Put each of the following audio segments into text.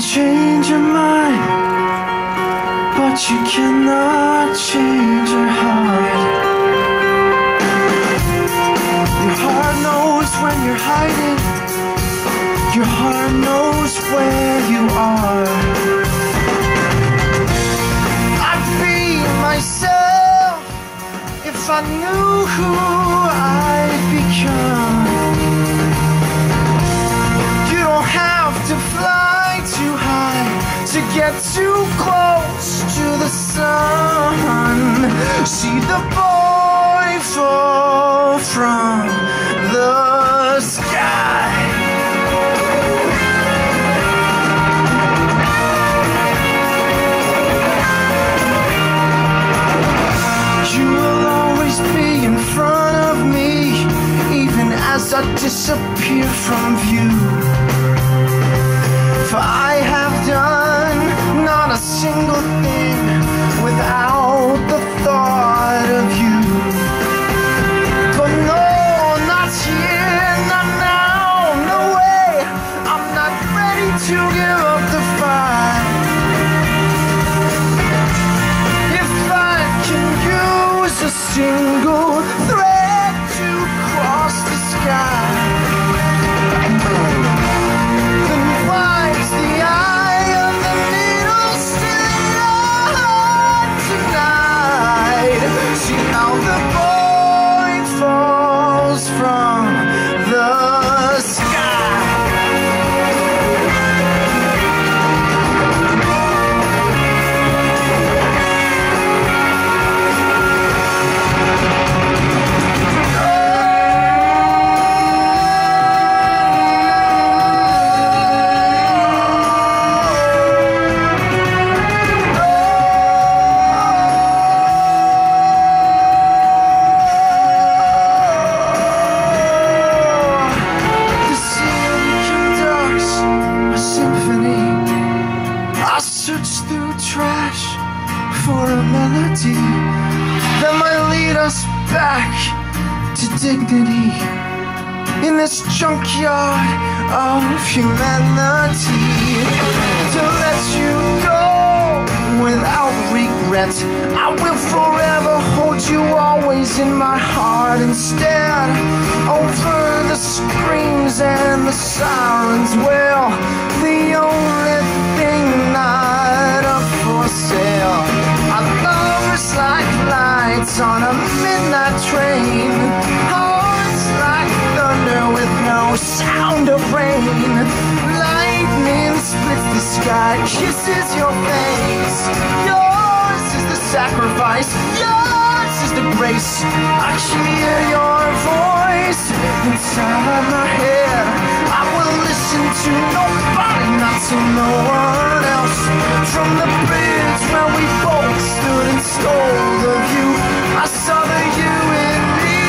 change your mind, but you cannot change your heart. Your heart knows when you're hiding, your heart knows where you are. I'd be myself if I knew who I'd become. You don't have to fly too high to get too close to the sun. See the boy fall from the sky. I disappear from view, for I have done not a single thing without the thought of you. But no, not here, not now, no way, I'm not ready to give up the fight. If I can use a single thread the sky, then why's the eye of the needle still on tonight? See how the boy falls from the sky. That might lead us back to dignity in this junkyard of humanity. To let you go without regret, I will forever hold you always in my heart. Instead, over the screams and the sirens, well, the only thing not up for sale. Like lights on a midnight train, hearts like thunder with no sound of rain. Lightning splits the sky, kisses your face. Yours is the sacrifice, yours is the grace. I hear your voice inside my head. I will listen to nobody, not to no one else. From the bridge where we both stood and stole of you, I saw the you in me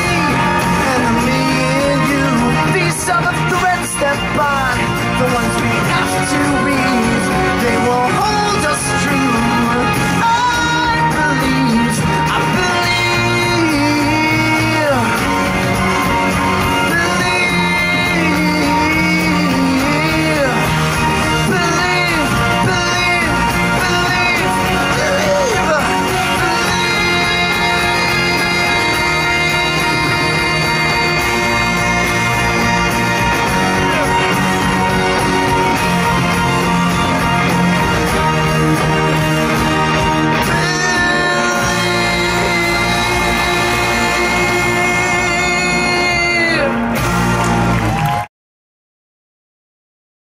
and the me in you. These are the threads that bind, the ones we have to read.